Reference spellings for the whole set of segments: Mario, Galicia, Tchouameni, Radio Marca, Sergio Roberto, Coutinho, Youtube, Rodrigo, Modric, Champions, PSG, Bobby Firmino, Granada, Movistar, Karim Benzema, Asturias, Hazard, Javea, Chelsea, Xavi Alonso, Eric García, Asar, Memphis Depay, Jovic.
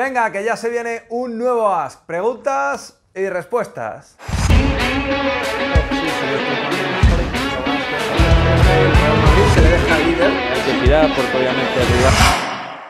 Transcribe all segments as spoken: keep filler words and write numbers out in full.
Venga, que ya se viene un nuevo Ask. Preguntas y respuestas.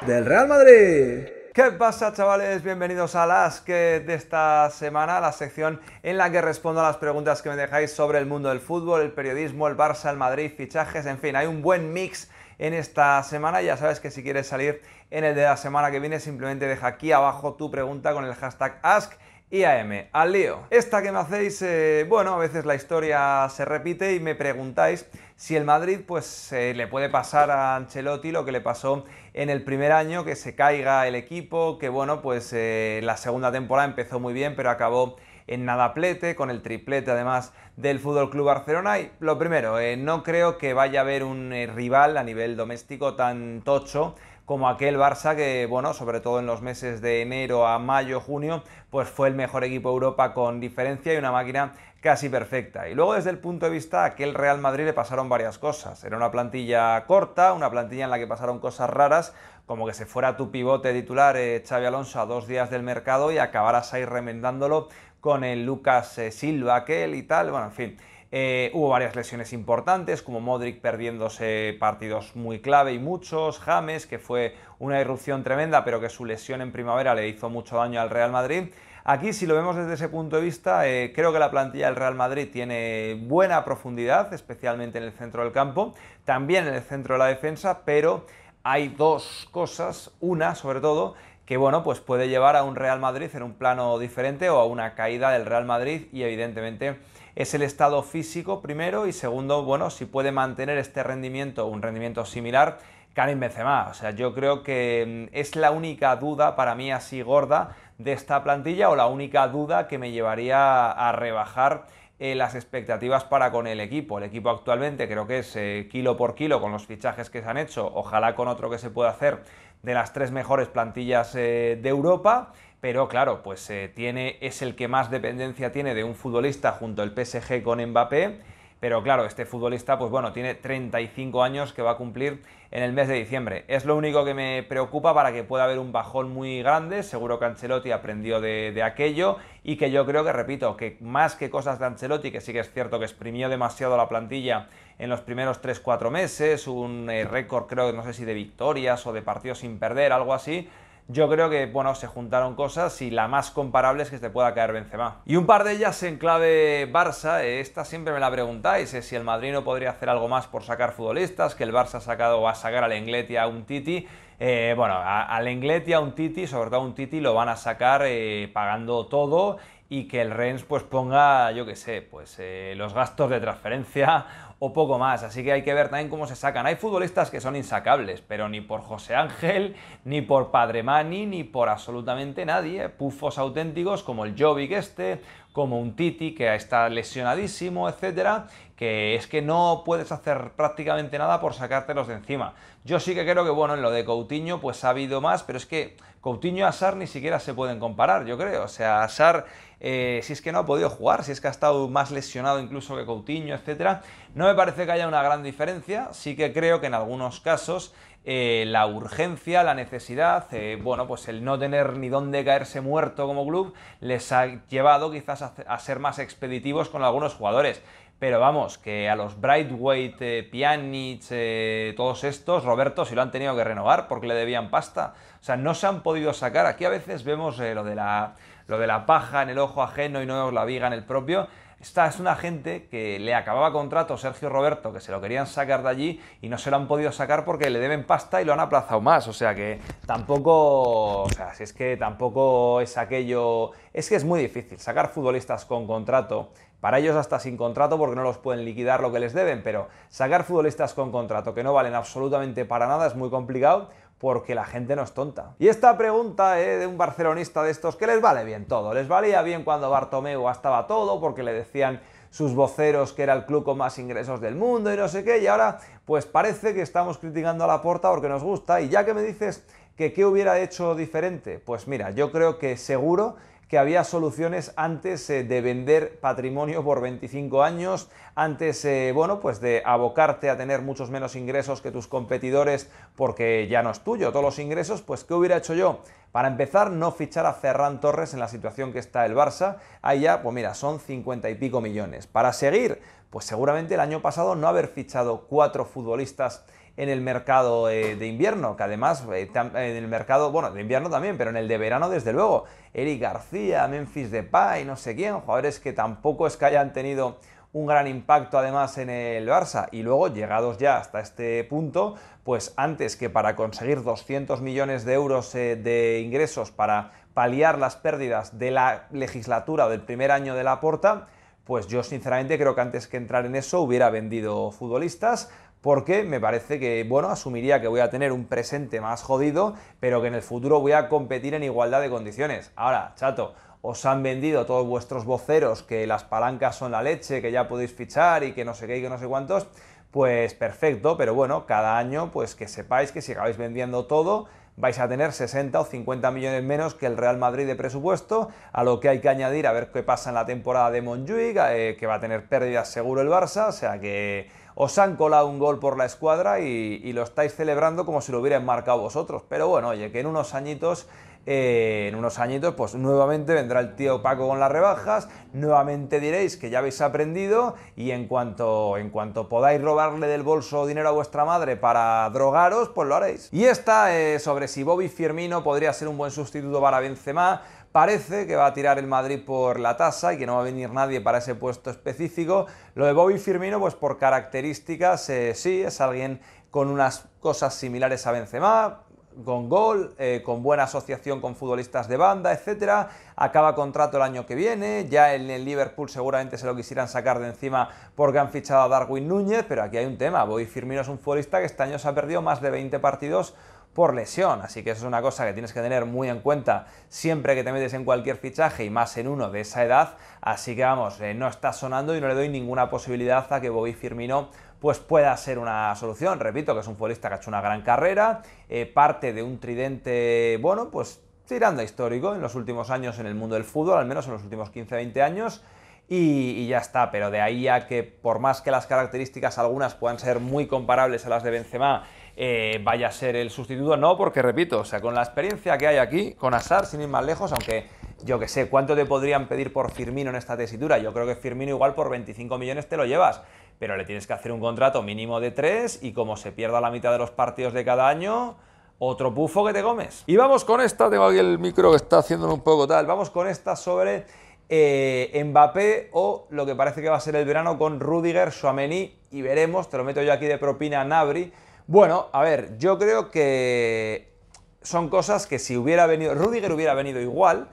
Del Real Madrid. ¿Qué pasa, chavales? Bienvenidos al Ask de esta semana, la sección en la que respondo a las preguntas que me dejáis sobre el mundo del fútbol, el periodismo, el Barça, el Madrid, fichajes, en fin, hay un buen mix en esta semana. Ya sabes que si quieres salir en el de la semana que viene, simplemente deja aquí abajo tu pregunta con el hashtag Ask. Y A M, al lío. Esta que me hacéis, eh, bueno, a veces la historia se repite y me preguntáis si el Madrid pues eh, le puede pasar a Ancelotti lo que le pasó en el primer año, que se caiga el equipo, que bueno, pues eh, la segunda temporada empezó muy bien pero acabó en nada plete, con el triplete además del F C Barcelona. Y lo primero, eh, no creo que vaya a haber un eh, rival a nivel doméstico tan tocho como aquel Barça que, bueno, sobre todo en los meses de enero a mayo, junio, pues fue el mejor equipo de Europa con diferencia y una máquina casi perfecta. Y luego desde el punto de vista, a aquel Real Madrid le pasaron varias cosas. Era una plantilla corta, una plantilla en la que pasaron cosas raras, como que se fuera tu pivote titular, eh, Xavi Alonso, a dos días del mercado y acabaras ahí remendándolo con el Lucas eh, Silva aquel y tal, bueno, en fin. Eh, hubo varias lesiones importantes, como Modric perdiéndose partidos muy clave y muchos, James, que fue una irrupción tremenda, pero que su lesión en primavera le hizo mucho daño al Real Madrid. Aquí, si lo vemos desde ese punto de vista, eh, creo que la plantilla del Real Madrid tiene buena profundidad, especialmente en el centro del campo, también en el centro de la defensa, pero hay dos cosas, una sobre todo, que bueno, pues puede llevar a un Real Madrid en un plano diferente o a una caída del Real Madrid, y evidentemente es el estado físico primero y segundo, bueno, si puede mantener este rendimiento, un rendimiento similar, Karim Benzema. O sea, yo creo que es la única duda para mí así gorda de esta plantilla, o la única duda que me llevaría a rebajar Eh, las expectativas para con el equipo. El equipo actualmente creo que es eh, kilo por kilo con los fichajes que se han hecho, ojalá con otro que se pueda hacer, de las tres mejores plantillas eh, de Europa, pero claro, pues eh, tiene, es el que más dependencia tiene de un futbolista junto al P S G con Mbappé, pero claro, este futbolista pues bueno, tiene treinta y cinco años que va a cumplir en el mes de diciembre. Es lo único que me preocupa para que pueda haber un bajón muy grande. Seguro que Ancelotti aprendió de, de aquello. Y que yo creo que, repito, que más que cosas de Ancelotti, que sí que es cierto que exprimió demasiado la plantilla en los primeros tres cuatro meses, un eh, récord creo, no sé si de victorias o de partidos sin perder, algo así, yo creo que, bueno, se juntaron cosas y la más comparable es que se pueda caer Benzema. Y un par de ellas en clave Barça, esta siempre me la preguntáis, es si el Madrid no podría hacer algo más por sacar futbolistas, que el Barça ha sacado o va a sacar a Lenglet y a un Titi. Eh, bueno, a Lenglet y a un Titi, sobre todo a un Titi, lo van a sacar eh, pagando todo, y que el Rennes pues ponga, yo qué sé, pues eh, los gastos de transferencia o poco más. Así que hay que ver también cómo se sacan. Hay futbolistas que son insacables, pero ni por José Ángel, ni por Padremani, ni por absolutamente nadie. Pufos auténticos como el Jovic este, como un Titi que está lesionadísimo, etcétera, que es que no puedes hacer prácticamente nada por sacártelos de encima. Yo sí que creo que, bueno, en lo de Coutinho pues ha habido más, pero es que Coutinho y Asar ni siquiera se pueden comparar, yo creo. O sea, Asar, eh, si es que no ha podido jugar, si es que ha estado más lesionado incluso que Coutinho, etcétera, no me parece que haya una gran diferencia. Sí que creo que en algunos casos eh, la urgencia, la necesidad, eh, bueno, pues el no tener ni dónde caerse muerto como club les ha llevado quizás a, a ser más expeditivos con algunos jugadores. Pero vamos, que a los Braithwaite, eh, Pjanic, eh, todos estos, Roberto, si lo han tenido que renovar porque le debían pasta. O sea, no se han podido sacar. Aquí a veces vemos eh, lo de la, lo de la paja en el ojo ajeno y no vemos la viga en el propio. Esta es una gente que le acababa contrato Sergio Roberto, que se lo querían sacar de allí y no se lo han podido sacar porque le deben pasta y lo han aplazado más. O sea que tampoco, o sea, si es que tampoco es aquello. Es que es muy difícil sacar futbolistas con contrato. Para ellos hasta sin contrato porque no los pueden liquidar lo que les deben, pero sacar futbolistas con contrato que no valen absolutamente para nada es muy complicado porque la gente no es tonta. Y esta pregunta eh, de un barcelonista de estos que les vale bien todo, les valía bien cuando Bartomeu gastaba todo porque le decían sus voceros que era el club con más ingresos del mundo y no sé qué, y ahora pues parece que estamos criticando a Laporta porque nos gusta. Y ya que me dices que qué hubiera hecho diferente, pues mira, yo creo que seguro que había soluciones antes eh, de vender patrimonio por veinticinco años, antes eh, bueno, pues de abocarte a tener muchos menos ingresos que tus competidores porque ya no es tuyo todos los ingresos. Pues ¿qué hubiera hecho yo? Para empezar, no fichar a Ferran Torres en la situación que está el Barça. Ahí ya, pues mira, son cincuenta y pico millones. Para seguir, pues seguramente el año pasado no haber fichado cuatro futbolistas en el mercado eh, de invierno, que además, eh, tam, en el mercado, bueno, de invierno también, pero en el de verano desde luego, Eric García, Memphis Depay, no sé quién, jugadores que tampoco es que hayan tenido un gran impacto además en el Barça. Y luego, llegados ya hasta este punto, pues antes que para conseguir doscientos millones de euros eh, de ingresos para paliar las pérdidas de la legislatura o del primer año de Laporta, pues yo sinceramente creo que antes que entrar en eso hubiera vendido futbolistas, porque me parece que, bueno, asumiría que voy a tener un presente más jodido, pero que en el futuro voy a competir en igualdad de condiciones. Ahora, chato, os han vendido todos vuestros voceros que las palancas son la leche, que ya podéis fichar y que no sé qué y que no sé cuántos, pues perfecto, pero bueno, cada año pues que sepáis que si acabáis vendiendo todo, vais a tener sesenta o cincuenta millones menos que el Real Madrid de presupuesto, a lo que hay que añadir a ver qué pasa en la temporada de Montjuic, eh, que va a tener pérdidas seguro el Barça, o sea que os han colado un gol por la escuadra y, y lo estáis celebrando como si lo hubierais marcado vosotros. Pero bueno, oye, que en unos añitos, eh, en unos añitos, pues nuevamente vendrá el tío Paco con las rebajas, nuevamente diréis que ya habéis aprendido y en cuanto, en cuanto podáis robarle del bolso dinero a vuestra madre para drogaros, pues lo haréis. Y esta eh, sobre si Bobby Firmino podría ser un buen sustituto para Benzema. Parece que va a tirar el Madrid por la tasa y que no va a venir nadie para ese puesto específico. Lo de Bobby Firmino, pues por características, eh, sí, es alguien con unas cosas similares a Benzema, con gol, eh, con buena asociación con futbolistas de banda, etcétera. Acaba contrato el año que viene, ya en el Liverpool seguramente se lo quisieran sacar de encima porque han fichado a Darwin Núñez, pero aquí hay un tema. Bobby Firmino es un futbolista que este año se ha perdido más de veinte partidos por lesión, así que eso es una cosa que tienes que tener muy en cuenta siempre que te metes en cualquier fichaje y más en uno de esa edad, así que vamos, eh, no está sonando y no le doy ninguna posibilidad a que Bobby Firmino pues pueda ser una solución. Repito que es un futbolista que ha hecho una gran carrera, eh, parte de un tridente, bueno, pues tirando a histórico en los últimos años en el mundo del fútbol, al menos en los últimos quince a veinte años, y, y ya está, pero de ahí a que por más que las características algunas puedan ser muy comparables a las de Benzema, Eh, vaya a ser el sustituto, no, porque repito, o sea, con la experiencia que hay aquí, con Asar, sin ir más lejos, aunque yo que sé, ¿cuánto te podrían pedir por Firmino en esta tesitura? Yo creo que Firmino igual por veinticinco millones te lo llevas, pero le tienes que hacer un contrato mínimo de tres y como se pierda la mitad de los partidos de cada año, otro pufo que te comes. Y vamos con esta, tengo aquí el micro que está haciéndome un poco tal, vamos con esta sobre eh, Mbappé o lo que parece que va a ser el verano con Rudiger, Tchouameni y veremos, te lo meto yo aquí de propina a Gnabry. Bueno, a ver, yo creo que son cosas que si hubiera venido, Rudiger hubiera venido igual,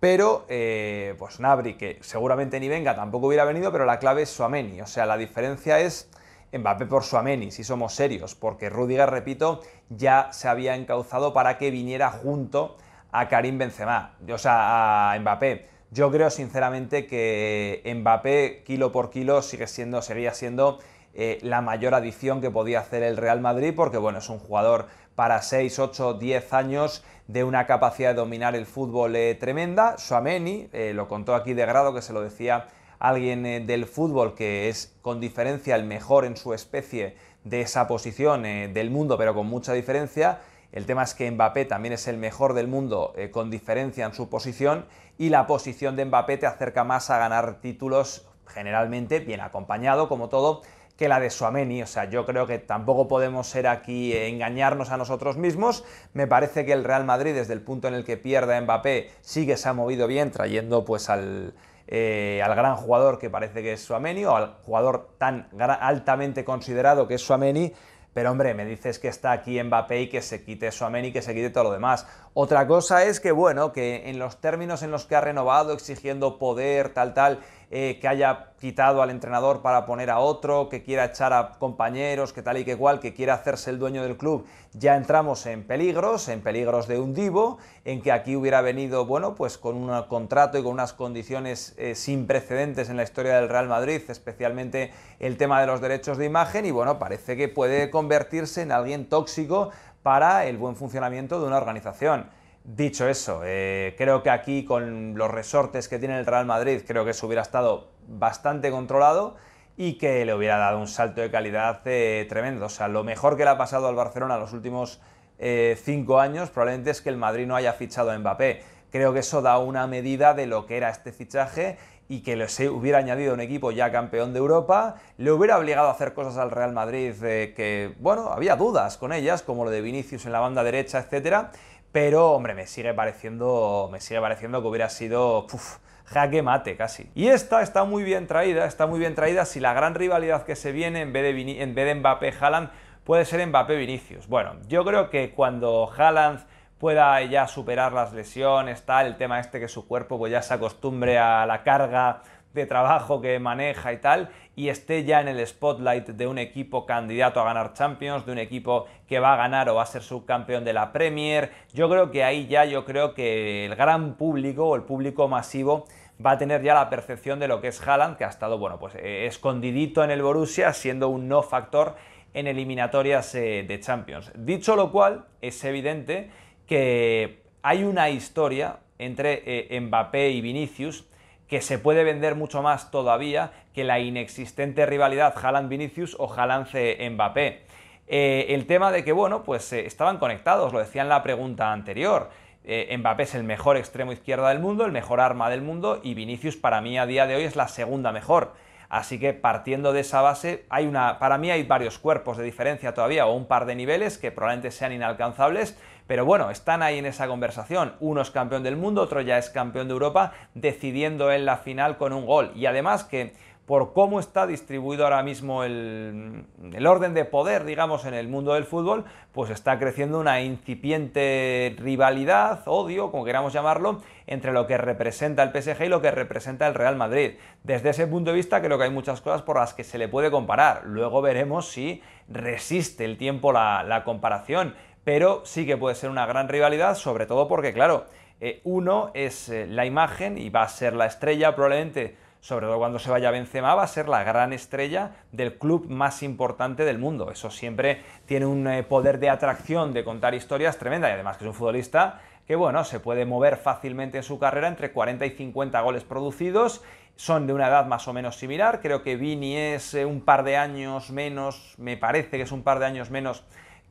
pero eh, pues Gnabry, que seguramente ni venga, tampoco hubiera venido, pero la clave es Tchouameni, o sea, la diferencia es Mbappé por Tchouameni, si somos serios, porque Rudiger, repito, ya se había encauzado para que viniera junto a Karim Benzema, o sea, a Mbappé. Yo creo sinceramente que Mbappé, kilo por kilo, sigue siendo, seguía siendo Eh, la mayor adición que podía hacer el Real Madrid, porque bueno, es un jugador para seis, ocho, diez años de una capacidad de dominar el fútbol eh, tremenda. Tchouameni, eh, lo contó aquí de grado, que se lo decía alguien eh, del fútbol, que es con diferencia el mejor en su especie de esa posición eh, del mundo, pero con mucha diferencia. El tema es que Mbappé también es el mejor del mundo eh, con diferencia en su posición, y la posición de Mbappé te acerca más a ganar títulos, generalmente bien acompañado, como todo, que la de Tchouameni. O sea, yo creo que tampoco podemos ser aquí eh, engañarnos a nosotros mismos. Me parece que el Real Madrid, desde el punto en el que pierde a Mbappé, sí que se ha movido bien, trayendo pues al, eh, al gran jugador que parece que es Tchouameni, o al jugador tan altamente considerado que es Tchouameni, pero hombre, me dices que está aquí Mbappé y que se quite Tchouameni, que se quite todo lo demás. Otra cosa es que, bueno, que en los términos en los que ha renovado, exigiendo poder, tal, tal, Eh, que haya quitado al entrenador para poner a otro, que quiera echar a compañeros, que tal y que cual, que quiera hacerse el dueño del club, ya entramos en peligros, en peligros de un divo, en que aquí hubiera venido, bueno, pues con un contrato y con unas condiciones eh, sin precedentes en la historia del Real Madrid, especialmente el tema de los derechos de imagen, y bueno, parece que puede convertirse en alguien tóxico para el buen funcionamiento de una organización. Dicho eso, eh, creo que aquí con los resortes que tiene el Real Madrid, creo que eso hubiera estado bastante controlado y que le hubiera dado un salto de calidad eh, tremendo. O sea, lo mejor que le ha pasado al Barcelona en los últimos eh, cinco años probablemente es que el Madrid no haya fichado a Mbappé. Creo que eso da una medida de lo que era este fichaje y que se hubiera añadido un equipo ya campeón de Europa, le hubiera obligado a hacer cosas al Real Madrid eh, que, bueno, había dudas con ellas, como lo de Vinicius en la banda derecha, etcétera. Pero, hombre, me sigue pareciendo, me sigue pareciendo que hubiera sido puf, jaque mate casi. Y esta está muy bien traída, está muy bien traída si la gran rivalidad que se viene en vez de, en vez de Mbappé-Haaland puede ser Mbappé-Vinicius. Bueno, yo creo que cuando Haaland pueda ya superar las lesiones, tal, el tema este que su cuerpo pues ya se acostumbre a la carga de trabajo que maneja y tal, y esté ya en el spotlight de un equipo candidato a ganar Champions, de un equipo que va a ganar o va a ser subcampeón de la Premier, yo creo que ahí ya yo creo que el gran público o el público masivo va a tener ya la percepción de lo que es Haaland, que ha estado, bueno, pues eh, escondidito en el Borussia, siendo un no factor en eliminatorias eh, de Champions. Dicho lo cual, es evidente que hay una historia entre eh, Mbappé y Vinicius que se puede vender mucho más todavía que la inexistente rivalidad Haaland-Vinicius o Haaland-Mbappé. Eh, el tema de que, bueno, pues eh, estaban conectados, lo decía en la pregunta anterior. Eh, Mbappé es el mejor extremo izquierda del mundo, el mejor arma del mundo, y Vinicius para mí a día de hoy es la segunda mejor. Así que partiendo de esa base, hay una, para mí hay varios cuerpos de diferencia todavía, o un par de niveles que probablemente sean inalcanzables, pero bueno, están ahí en esa conversación. Uno es campeón del mundo, otro ya es campeón de Europa, decidiendo en la final con un gol. Y además que por cómo está distribuido ahora mismo el, el orden de poder, digamos, en el mundo del fútbol, pues está creciendo una incipiente rivalidad, odio, como queramos llamarlo, entre lo que representa el P S G y lo que representa el Real Madrid. Desde ese punto de vista creo que hay muchas cosas por las que se le puede comparar. Luego veremos si resiste el tiempo la, la comparación, pero sí que puede ser una gran rivalidad, sobre todo porque, claro, eh, uno es eh, la imagen y va a ser la estrella probablemente. Sobre todo cuando se vaya Benzema, va a ser la gran estrella del club más importante del mundo. Eso siempre tiene un poder de atracción, de contar historias tremenda, y además que es un futbolista que, bueno, se puede mover fácilmente en su carrera entre cuarenta y cincuenta goles producidos, son de una edad más o menos similar. Creo que Vini es un par de años menos, me parece que es un par de años menos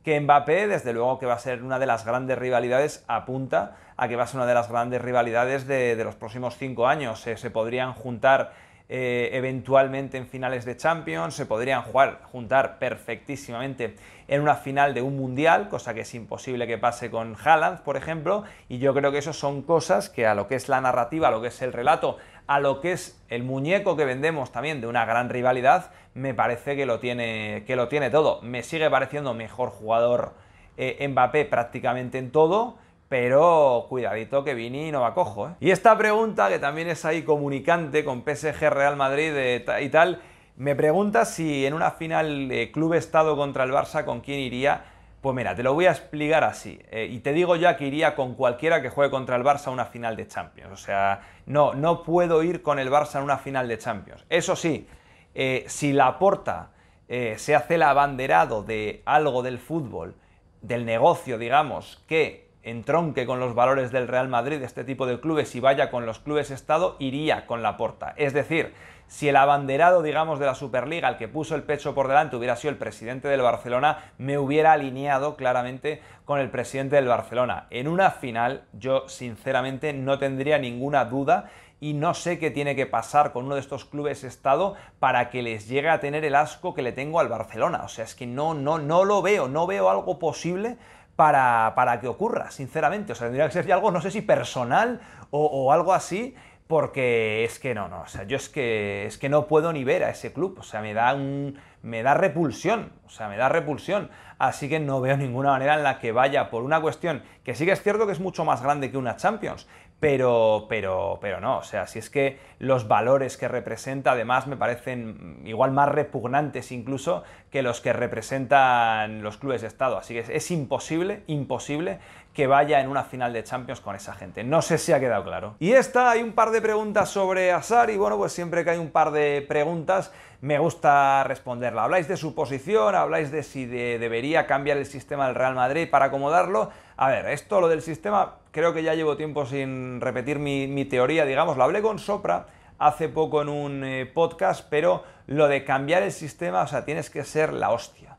que Mbappé, desde luego que va a ser una de las grandes rivalidades, apunta a que va a ser una de las grandes rivalidades de, de los próximos cinco años. Se, se podrían juntar eh, eventualmente en finales de Champions, se podrían jugar, juntar perfectísimamente en una final de un Mundial, cosa que es imposible que pase con Haaland, por ejemplo, y yo creo que eso son cosas que a lo que es la narrativa, a lo que es el relato, a lo que es el muñeco que vendemos también de una gran rivalidad, me parece que lo tiene, que lo tiene todo. Me sigue pareciendo mejor jugador eh, Mbappé prácticamente en todo, pero cuidadito que Vini no va cojo, ¿eh? Y esta pregunta, que también es ahí comunicante con P S G, Real Madrid eh, y tal, me pregunta si en una final eh, club-estado contra el Barça, ¿con quién iría? Pues mira, te lo voy a explicar así, eh, y te digo ya que iría con cualquiera que juegue contra el Barça a una final de Champions. O sea, no, no puedo ir con el Barça en una final de Champions. Eso sí, eh, si Laporta eh, se hace el abanderado de algo del fútbol, del negocio, digamos, que entronque con los valores del Real Madrid, este tipo de clubes, y vaya con los clubes estado, iría con Laporta. Es decir, si el abanderado, digamos, de la Superliga, el que puso el pecho por delante, hubiera sido el presidente del Barcelona, me hubiera alineado claramente con el presidente del Barcelona. En una final, yo sinceramente no tendría ninguna duda y no sé qué tiene que pasar con uno de estos clubes estado para que les llegue a tener el asco que le tengo al Barcelona. O sea, es que no, no, no lo veo, no veo algo posible para, para que ocurra, sinceramente. O sea, tendría que ser algo, no sé si personal o, o algo así, porque es que no, no, o sea, yo es que, es que no puedo ni ver a ese club, o sea, me da un, me da repulsión, o sea, me da repulsión, así que no veo ninguna manera en la que vaya por una cuestión, que sí que es cierto que es mucho más grande que una Champions, pero, pero, pero no, o sea, si es que los valores que representa, además, me parecen igual más repugnantes incluso que los que representan los clubes de estado, así que es, es imposible, imposible, que vaya en una final de Champions con esa gente. No sé si ha quedado claro. Y esta, hay un par de preguntas sobre Asar y bueno, pues siempre que hay un par de preguntas me gusta responderla. Habláis de su posición, habláis de si de, debería cambiar el sistema del Real Madrid para acomodarlo. A ver, esto, lo del sistema, creo que ya llevo tiempo sin repetir mi, mi teoría, digamos. Lo hablé con Sopra hace poco en un eh, podcast, pero lo de cambiar el sistema, o sea, tienes que ser la hostia.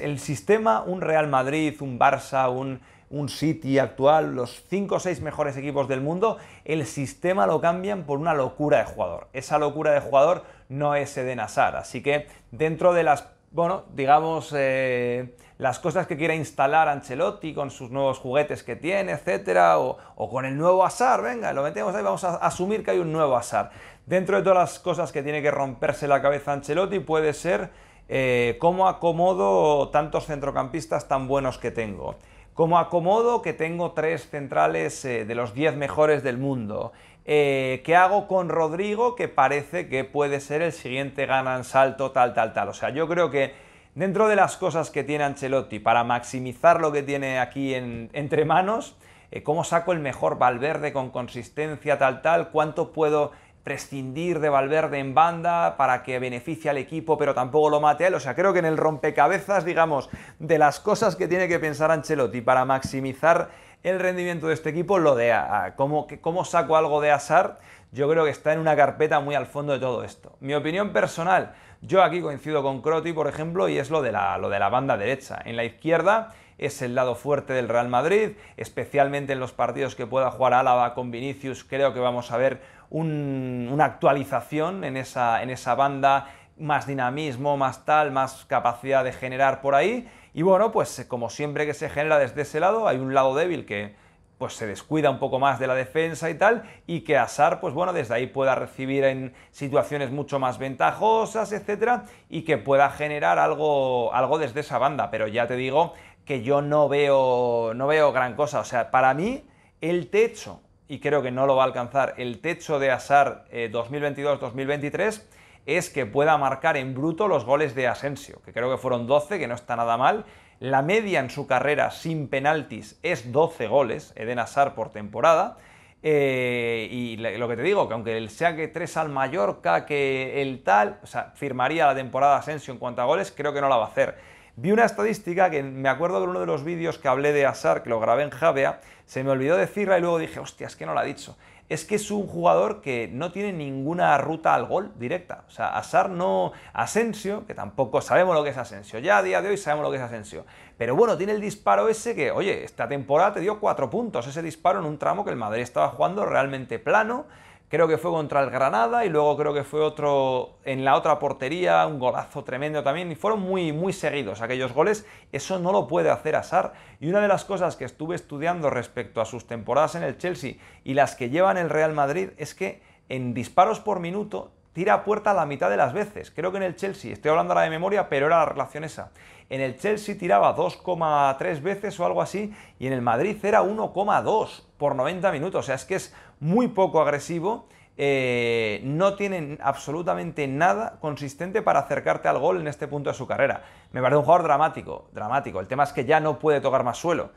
El sistema, un Real Madrid, un Barça, un, un City actual, los cinco o seis mejores equipos del mundo, el sistema lo cambian por una locura de jugador. Esa locura de jugador no es Eden Hazard, así que dentro de las, bueno, digamos, eh, las cosas que quiera instalar Ancelotti con sus nuevos juguetes que tiene, etcétera, o, o con el nuevo Asar, venga, lo metemos ahí, vamos a asumir que hay un nuevo Asar. Dentro de todas las cosas que tiene que romperse la cabeza Ancelotti puede ser eh, cómo acomodo tantos centrocampistas tan buenos que tengo, cómo acomodo que tengo tres centrales eh, de los diez mejores del mundo, Eh, ¿qué hago con Rodrigo, que parece que puede ser el siguiente gran salto, tal, tal, tal? O sea, yo creo que dentro de las cosas que tiene Ancelotti para maximizar lo que tiene aquí en, entre manos, eh, ¿cómo saco el mejor Valverde con consistencia, tal, tal? ¿Cuánto puedo prescindir de Valverde en banda para que beneficie al equipo pero tampoco lo mate a él? O sea, creo que en el rompecabezas, digamos, de las cosas que tiene que pensar Ancelotti para maximizar el rendimiento de este equipo, lo de cómo, cómo saco algo de Hazard, yo creo que está en una carpeta muy al fondo de todo esto. Mi opinión personal, yo aquí coincido con Croti, por ejemplo, y es lo de la, lo de la banda derecha. En la izquierda es el lado fuerte del Real Madrid, especialmente en los partidos que pueda jugar Álava con Vinicius. Creo que vamos a ver un, una actualización en esa, en esa banda, más dinamismo, más tal, más capacidad de generar por ahí. Y bueno, pues como siempre que se genera desde ese lado, hay un lado débil que pues se descuida un poco más de la defensa y tal, y que Asar, pues bueno, desde ahí pueda recibir en situaciones mucho más ventajosas, etcétera, y que pueda generar algo, algo desde esa banda. Pero ya te digo que yo no veo, no veo gran cosa. O sea, para mí, el techo, y creo que no lo va a alcanzar, el techo de Asar eh, dos mil veintidós dos mil veintitrés, es que pueda marcar en bruto los goles de Asensio, que creo que fueron doce, que no está nada mal. La media en su carrera sin penaltis es doce goles, Eden Hazard, por temporada. Eh, y lo que te digo, que aunque el sea que tres al Mallorca, que el tal, o sea, firmaría la temporada Asensio en cuanto a goles, creo que no la va a hacer. Vi una estadística que me acuerdo de uno de los vídeos que hablé de Hazard, que lo grabé en Javea, se me olvidó decirla y luego dije, hostia, es que no la he dicho. Es que es un jugador que no tiene ninguna ruta al gol directa. O sea, Hazard no... Asensio, que tampoco sabemos lo que es Asensio. Ya a día de hoy sabemos lo que es Asensio. Pero bueno, tiene el disparo ese que, oye, esta temporada te dio cuatro puntos. Ese disparo en un tramo que el Madrid estaba jugando realmente plano. Creo que fue contra el Granada y luego creo que fue otro en la otra portería, un golazo tremendo también. Y fueron muy, muy seguidos aquellos goles. Eso no lo puede hacer Hazard. Y una de las cosas que estuve estudiando respecto a sus temporadas en el Chelsea y las que llevan el Real Madrid es que en disparos por minuto tira a puerta la mitad de las veces. Creo que en el Chelsea, estoy hablando ahora de memoria, pero era la relación esa. En el Chelsea tiraba dos coma tres veces o algo así, y en el Madrid era uno coma dos por noventa minutos. O sea, es que es muy poco agresivo, eh, no tienen absolutamente nada consistente para acercarte al gol en este punto de su carrera. Me parece un jugador dramático, dramático. El tema es que ya no puede tocar más suelo.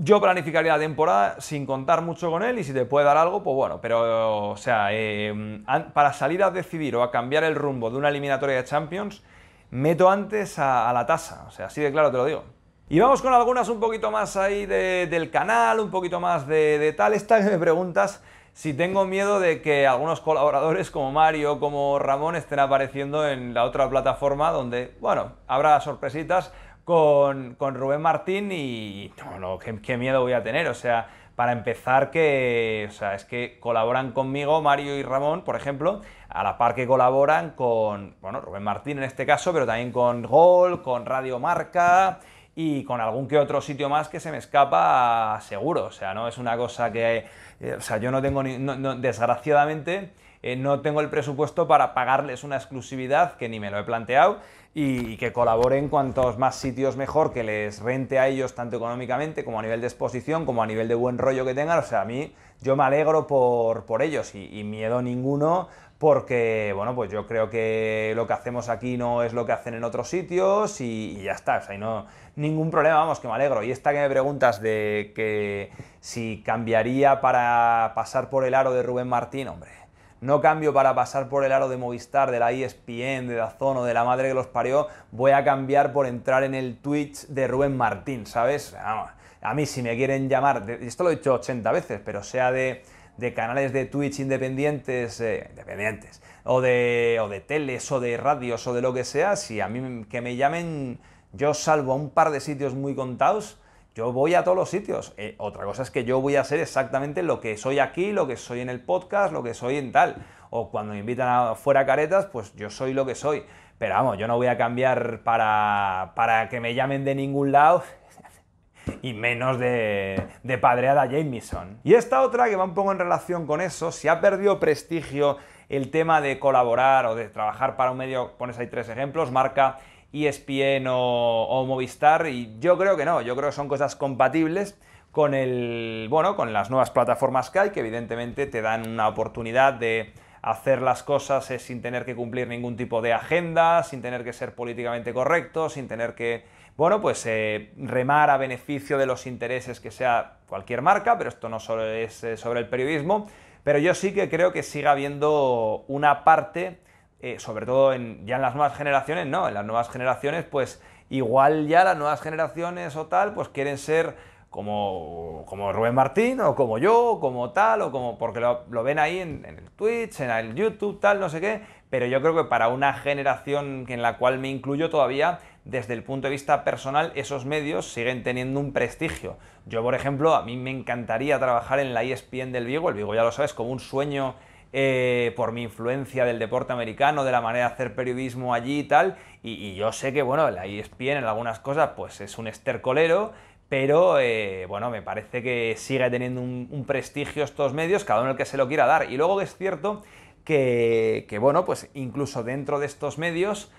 Yo planificaría la temporada sin contar mucho con él y si te puede dar algo, pues bueno, pero, o sea, eh, para salir a decidir o a cambiar el rumbo de una eliminatoria de Champions, meto antes a, a la tasa, o sea, así de claro te lo digo. Y vamos con algunas un poquito más ahí de, del canal, un poquito más de, de tal. Esta que me preguntas si tengo miedo de que algunos colaboradores como Mario, como Ramón, estén apareciendo en la otra plataforma donde, bueno, habrá sorpresitas. Con, con Rubén Martín y... No, no, qué, qué miedo voy a tener, o sea, para empezar que... O sea, es que colaboran conmigo Mario y Ramón, por ejemplo, a la par que colaboran con, bueno, Rubén Martín en este caso, pero también con Gol, con Radio Marca y con algún que otro sitio más que se me escapa seguro, o sea, no es una cosa que... Eh, o sea, yo no tengo ni... No, no, desgraciadamente... Eh, no tengo el presupuesto para pagarles una exclusividad que ni me lo he planteado y, y que colaboren cuantos más sitios mejor, que les rente a ellos tanto económicamente como a nivel de exposición, como a nivel de buen rollo que tengan. O sea, a mí, yo me alegro por, por ellos y, y miedo ninguno porque, bueno, pues yo creo que lo que hacemos aquí no es lo que hacen en otros sitios y, y ya está. O sea, y no, ningún problema, vamos, que me alegro. Y esta que me preguntas de que si cambiaría para pasar por el aro de Rubén Martín, hombre... No cambio para pasar por el aro de Movistar, de la E S P N, de Dazón o de la madre que los parió. Voy a cambiar por entrar en el Twitch de Rubén Martín, ¿sabes? Vamos, A mí, si me quieren llamar, de, esto lo he dicho ochenta veces, pero sea de, de canales de Twitch independientes, eh, independientes, o de, o de teles, o de radios, o de lo que sea, si a mí que me llamen, yo salvo a un par de sitios muy contados, yo voy a todos los sitios. Eh, otra cosa es que yo voy a ser exactamente lo que soy aquí, lo que soy en el podcast, lo que soy en tal. O cuando me invitan a fuera caretas, pues yo soy lo que soy. Pero vamos, yo no voy a cambiar para, para que me llamen de ningún lado y menos de, de padreada Jameson. Y esta otra que va un poco en relación con eso, si ha perdido prestigio el tema de colaborar o de trabajar para un medio, pones ahí tres ejemplos, marca E S P N o, o Movistar, y yo creo que no, yo creo que son cosas compatibles con el, bueno, con las nuevas plataformas que hay, que evidentemente te dan una oportunidad de hacer las cosas eh, sin tener que cumplir ningún tipo de agenda, sin tener que ser políticamente correcto, sin tener que, bueno, pues eh, remar a beneficio de los intereses que sea cualquier marca, pero esto no solo es eh, sobre el periodismo, pero yo sí que creo que siga habiendo una parte. Eh, sobre todo en, ya en las nuevas generaciones, ¿no? En las nuevas generaciones, pues igual ya las nuevas generaciones o tal, pues quieren ser como, como Rubén Martín, o como yo, o como tal, o como porque lo, lo ven ahí en, en el Twitch, en el YouTube, tal, no sé qué, pero yo creo que para una generación en la cual me incluyo todavía, desde el punto de vista personal, esos medios siguen teniendo un prestigio. Yo, por ejemplo, a mí me encantaría trabajar en la E S P N del Vigo, el Vigo ya lo sabes, como un sueño. Eh, por mi influencia del deporte americano, de la manera de hacer periodismo allí y tal, y, y yo sé que, bueno, la E S P N en algunas cosas pues es un estercolero, pero, eh, bueno, me parece que sigue teniendo un, un prestigio estos medios, cada uno el que se lo quiera dar. Y luego es cierto que, que, bueno, pues incluso dentro de estos medios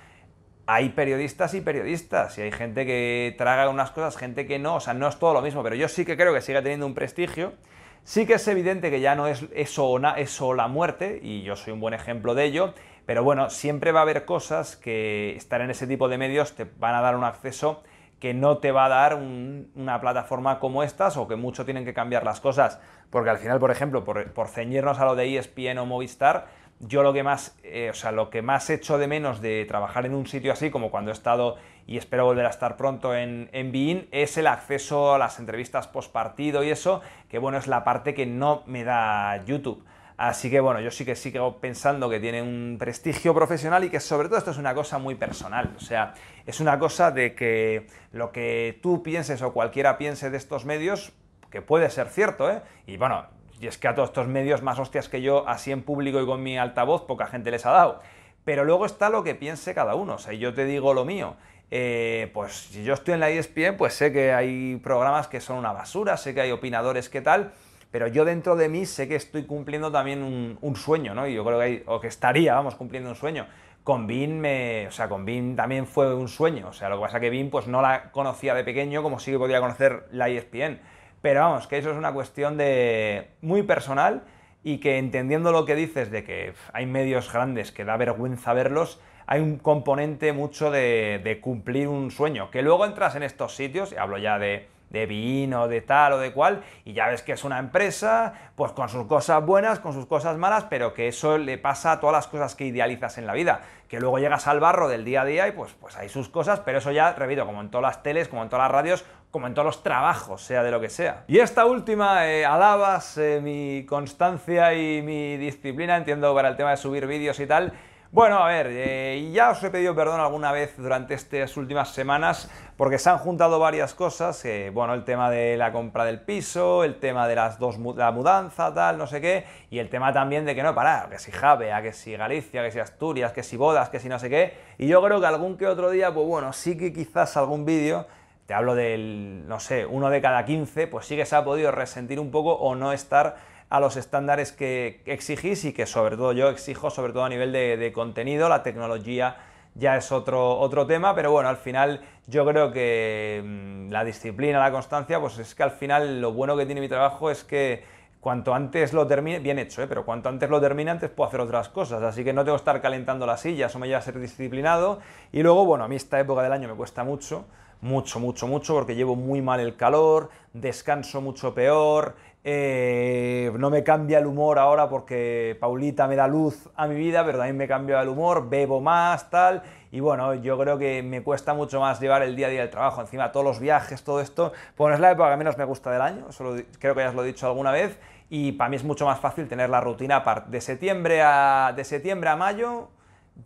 hay periodistas y periodistas, y hay gente que traga unas cosas, gente que no, o sea, no es todo lo mismo, pero yo sí que creo que sigue teniendo un prestigio. Sí que es evidente que ya no es eso o, na, eso o la muerte, y yo soy un buen ejemplo de ello, pero bueno, siempre va a haber cosas que estar en ese tipo de medios te van a dar un acceso que no te va a dar un, una plataforma como estas, o que mucho tienen que cambiar las cosas, porque al final, por ejemplo, por, por ceñirnos a lo de E S P N o Movistar, yo lo que más, eh, o sea, lo que más echo de menos de trabajar en un sitio así, como cuando he estado, y espero volver a estar pronto en, en beIN, es el acceso a las entrevistas post partido y eso, que bueno, es la parte que no me da YouTube. Así que bueno, yo sí que sigo pensando que tiene un prestigio profesional y que sobre todo esto es una cosa muy personal, o sea, es una cosa de que lo que tú pienses o cualquiera piense de estos medios, que puede ser cierto, ¿eh? Y bueno, y es que a todos estos medios más hostias que yo, así en público y con mi altavoz, poca gente les ha dado. Pero luego está lo que piense cada uno, o sea, yo te digo lo mío. Eh, pues si yo estoy en la E S P N, pues sé que hay programas que son una basura, sé que hay opinadores que tal, pero yo dentro de mí sé que estoy cumpliendo también un, un sueño, ¿no? Y yo creo que hay, o que estaría, vamos, cumpliendo un sueño. Con beIN me, o sea, con beIN también fue un sueño, o sea, lo que pasa es que beIN pues no la conocía de pequeño como sí que podía conocer la E S P N. Pero vamos, que eso es una cuestión de muy personal y que entendiendo lo que dices de que hay medios grandes que da vergüenza verlos, hay un componente mucho de, de cumplir un sueño, que luego entras en estos sitios, y hablo ya de, de beIN o de tal o de cual, y ya ves que es una empresa, pues con sus cosas buenas, con sus cosas malas, pero que eso le pasa a todas las cosas que idealizas en la vida, que luego llegas al barro del día a día y pues, pues hay sus cosas, pero eso ya, repito, como en todas las teles, como en todas las radios, como en todos los trabajos, sea de lo que sea. Y esta última, eh, alabas eh, mi constancia y mi disciplina, entiendo, para el tema de subir vídeos y tal. Bueno, a ver, eh, ya os he pedido perdón alguna vez durante estas últimas semanas, porque se han juntado varias cosas, eh, bueno, el tema de la compra del piso, el tema de las dos, la mudanza, tal, no sé qué, y el tema también de que no parar, que si Javea, que si Galicia, que si Asturias, que si bodas, que si no sé qué, y yo creo que algún que otro día, pues bueno, sí que quizás algún vídeo, te hablo del, no sé, uno de cada quince, pues sí que se ha podido resentir un poco o no estar a los estándares que exigís y que sobre todo yo exijo, sobre todo a nivel de, de contenido. La tecnología ya es otro, otro tema, pero bueno, al final yo creo que mmm, la disciplina, la constancia, pues es que al final lo bueno que tiene mi trabajo es que cuanto antes lo termine, bien hecho, ¿eh? Pero cuanto antes lo termine, antes puedo hacer otras cosas, así que no tengo que estar calentando las sillas, eso me lleva a ser disciplinado. Y luego, bueno, a mí esta época del año me cuesta mucho, mucho, mucho, mucho, porque llevo muy mal el calor, descanso mucho peor, eh, no me cambia el humor ahora porque Paulita me da luz a mi vida, pero también me cambia el humor, bebo más, tal, y bueno, yo creo que me cuesta mucho más llevar el día a día del trabajo, encima todos los viajes, todo esto, pues es la época que menos me gusta del año, eso lo, creo que ya os lo he dicho alguna vez, y para mí es mucho más fácil tener la rutina de septiembre a, de septiembre a mayo.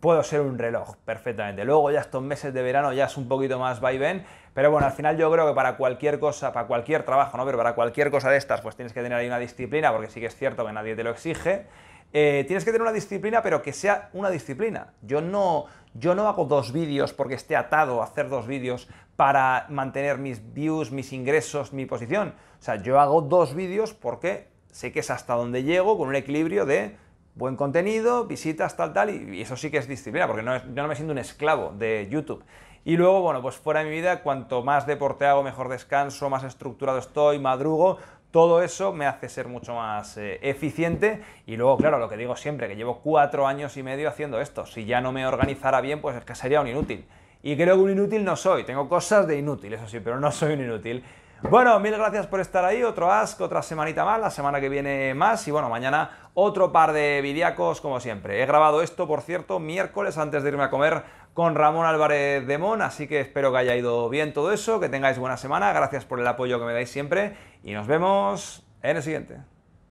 Puedo ser un reloj perfectamente, luego ya estos meses de verano ya es un poquito más vaivén, pero bueno, al final yo creo que para cualquier cosa, para cualquier trabajo, ¿no? Pero para cualquier cosa de estas pues tienes que tener ahí una disciplina, porque sí que es cierto que nadie te lo exige, eh, tienes que tener una disciplina, pero que sea una disciplina. Yo no, yo no hago dos vídeos porque esté atado a hacer dos vídeos para mantener mis views, mis ingresos, mi posición, o sea, yo hago dos vídeos porque sé que es hasta donde llego con un equilibrio de buen contenido, visitas, tal, tal, y eso sí que es disciplina, porque no, es, no me siento un esclavo de YouTube. Y luego, bueno, pues fuera de mi vida, cuanto más deporte hago, mejor descanso, más estructurado estoy, madrugo, todo eso me hace ser mucho más eh, eficiente. Y luego, claro, lo que digo siempre, que llevo cuatro años y medio haciendo esto. Si ya no me organizara bien, pues es que sería un inútil. Y creo que un inútil no soy, tengo cosas de inútil, eso sí, pero no soy un inútil. Bueno, mil gracias por estar ahí, otro Ask, otra semanita más, la semana que viene más, y bueno, mañana otro par de videacos como siempre. He grabado esto, por cierto, miércoles antes de irme a comer con Ramón Álvarez de Mon, así que espero que haya ido bien todo eso, que tengáis buena semana, gracias por el apoyo que me dais siempre, y nos vemos en el siguiente.